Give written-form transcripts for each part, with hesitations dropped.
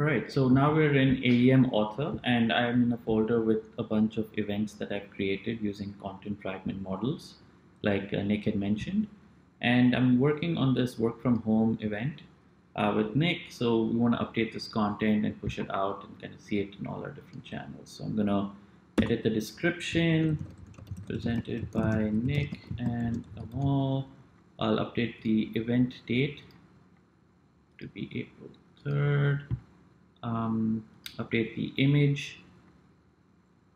Right, so now we're in AEM Author, and I'm in a folder with a bunch of events that I've created using content fragment models, like Nick had mentioned. And I'm working on this work from home event with Nick, so we want to update this content and push it out and kind of see it in all our different channels. So I'm going to edit the description presented by Nick and Amal. I'll update the event date to be April 3rd. Update the image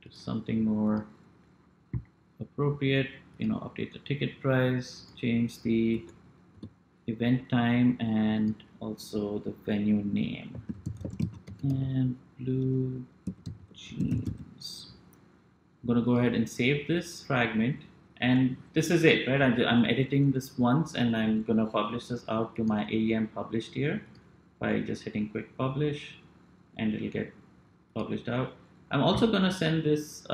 to something more appropriate, you know, update the ticket price, change the event time, and also the venue name, and Blue Jeans. I'm going to go ahead and save this fragment, and this is it, right? I'm editing this once, and I'm going to publish this out to my AEM published here by just hitting quick publish, and it'll get published out. I'm also going to send this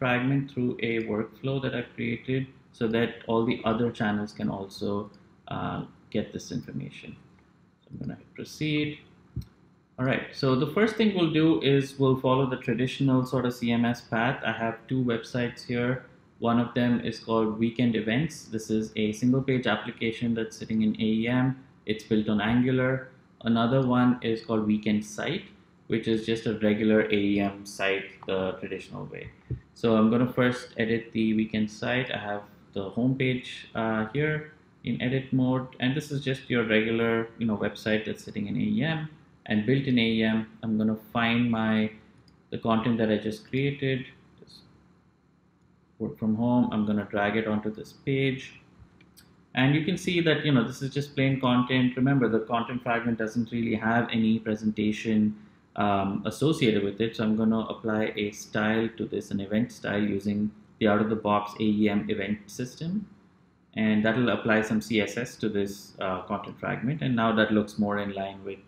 fragment through a workflow that I've created so that all the other channels can also get this information. So I'm going to hit proceed. All right, so the first thing we'll do is we'll follow the traditional sort of CMS path. I have two websites here. One of them is called Weekend Events. This is a single page application that's sitting in AEM. It's built on Angular. Another one is called Weekend Site, which is just a regular AEM site the traditional way. So I'm going to first edit the Weekend Site. I have the home page here in edit mode, and this is just your regular, you know, website that's sitting in AEM and built in AEM. I'm going to find the content that I just created, just work from home. I'm going to drag it onto this page. And you can see that, you know, this is just plain content. Remember, the content fragment doesn't really have any presentation associated with it. So I'm going to apply a style to this, an event style, using the out-of-the-box AEM event system. And that'll apply some CSS to this content fragment. And now that looks more in line with,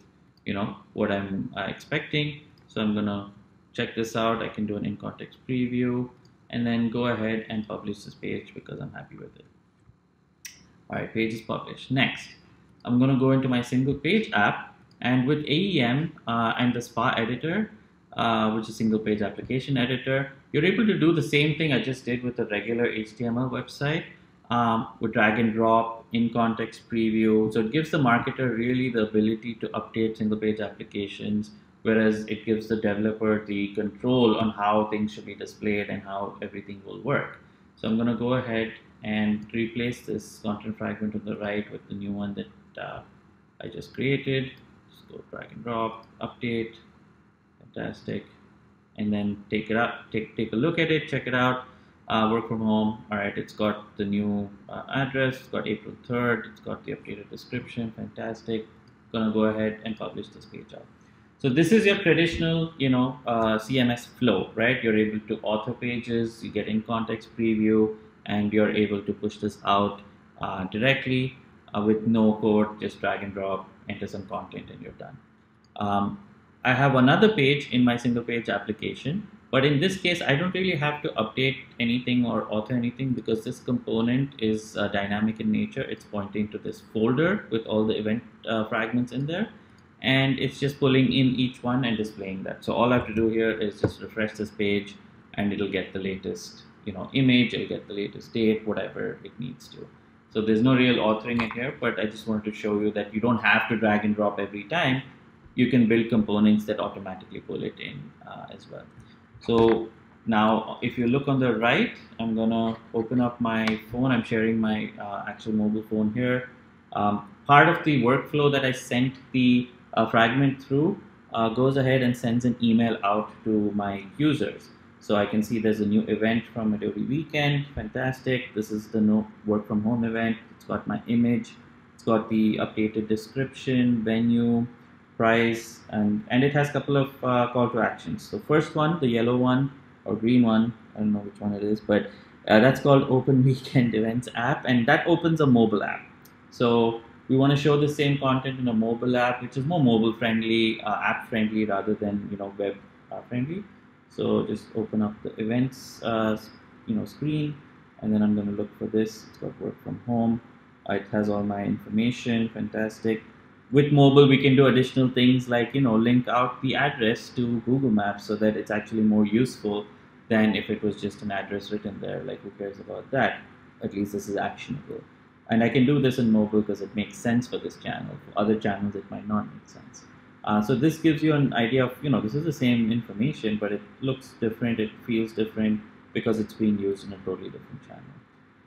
you know, what I'm expecting. So I'm going to check this out. I can do an in-context preview and then go ahead and publish this page because I'm happy with it. All right, page is published. Next, I'm going to go into my single page app, and with AEM and the SPA editor, which is single page application editor, you're able to do the same thing I just did with the regular HTML website with drag and drop, in context preview. So it gives the marketer really the ability to update single page applications, whereas it gives the developer the control on how things should be displayed and how everything will work. So I'm going to go ahead and replace this content fragment on the right with the new one that I just created. Just go drag and drop, update, fantastic, and then take it up, take a look at it, check it out, work from home. All right, it's got the new address, it's got April 3rd, it's got the updated description, fantastic. Gonna go ahead and publish this page out. So this is your traditional, you know, CMS flow, right? You're able to author pages, you get in context preview, and you're able to push this out directly with no code, just drag and drop, enter some content, and you're done. I have another page in my single page application, but in this case, I don't really have to update anything or author anything because this component is dynamic in nature. It's pointing to this folder with all the event fragments in there, and it's just pulling in each one and displaying that. So all I have to do here is just refresh this page, and it'll get the latest, you know, image, it'll get the latest date, whatever it needs to. So there's no real authoring in here, but I just wanted to show you that you don't have to drag and drop every time. You can build components that automatically pull it in as well. So now if you look on the right, I'm gonna open up my phone. I'm sharing my actual mobile phone here. Part of the workflow that I sent the fragment through goes ahead and sends an email out to my users. So I can see there's a new event from Adobe Weekend, fantastic. This is the no work from home event. It's got my image, it's got the updated description, venue, price, and it has a couple of call to actions. So first one, the yellow one or green one, I don't know which one it is, but that's called Open Weekend Events app, and that opens a mobile app. So we want to show the same content in a mobile app, which is more mobile friendly, app friendly rather than, you know, web friendly. So just open up the events, you know, screen, and then I'm going to look for this. It's got work from home. It has all my information. Fantastic. with mobile, we can do additional things like, you know, link out the address to Google Maps so that it's actually more useful than if it was just an address written there. Like, who cares about that? At least this is actionable. And I can do this in mobile because it makes sense for this channel. For other channels, it might not make sense. So this gives you an idea of, you know, this is the same information, but it looks different, it feels different because it's being used in a totally different channel.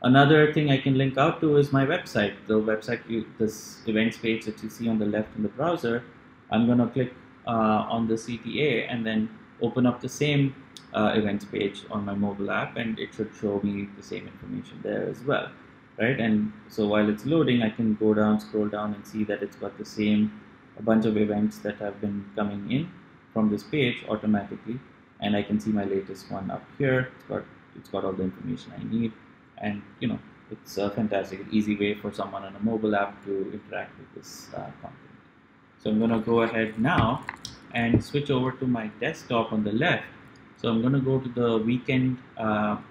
Another thing I can link out to is my website. The website, this events page that you see on the left in the browser, I'm going to click on the CTA and then open up the same events page on my mobile app, and it should show me the same information there as well, right? And so while it's loading, I can go down, scroll down, and see that it's got the same a bunch of events that have been coming in from this page automatically, and I can see my latest one up here. It's got all the information I need, and you know, it's a fantastic, easy way for someone on a mobile app to interact with this content. So I'm going to go ahead now and switch over to my desktop on the left. So I'm going to go to the weekend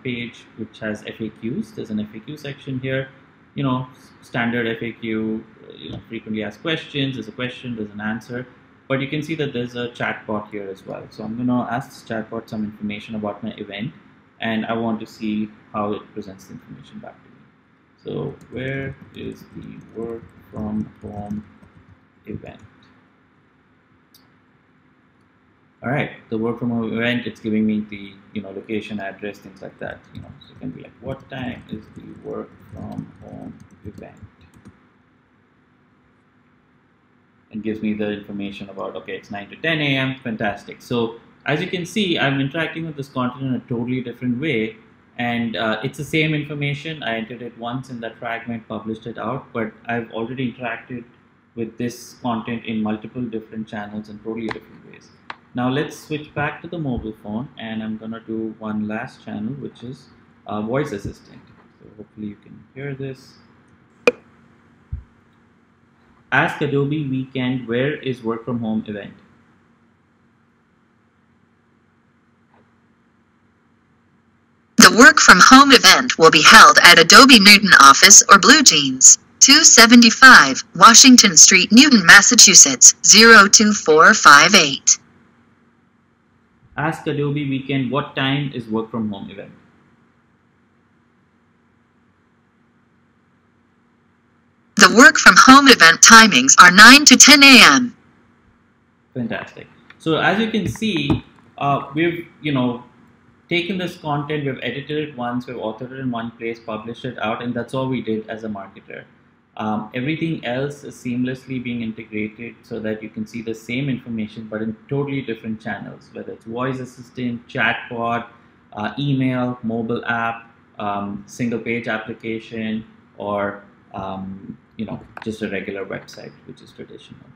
page, which has FAQs. There's an FAQ section here. You know, standard FAQ, you know, frequently asked questions. There's a question, there's an answer, but you can see that there's a chatbot here as well. So I'm going to ask this chatbot some information about my event, and I want to see how it presents the information back to me. So where is the work from home event? All right, the work from home event, it's giving me the, you know, location, address, things like that. You know, so it can be like, what time is the work from home event? It gives me the information about, okay, it's 9 to 10 a.m. Fantastic. So as you can see, I'm interacting with this content in a totally different way, and it's the same information. I entered it once in that fragment, published it out, but I've already interacted with this content in multiple different channels in totally different ways. Now let's switch back to the mobile phone, and I'm going to do one last channel, which is voice assistant. So hopefully you can hear this. Ask Adobe Weekend, where is work from home event? The work from home event will be held at Adobe Newton office or Blue Jeans, 275 Washington Street, Newton, Massachusetts, 02458. Ask Adobe Weekend, what time is work from home event? The work from home event timings are 9 to 10 a.m. Fantastic. So as you can see, we've, you know, taken this content, we've edited it once, we've authored it in one place, published it out, and that's all we did as a marketer. Everything else is seamlessly being integrated so that you can see the same information but in totally different channels, whether it's voice assistant, chatbot, email, mobile app, single page application, or you know, just a regular website, which is traditional.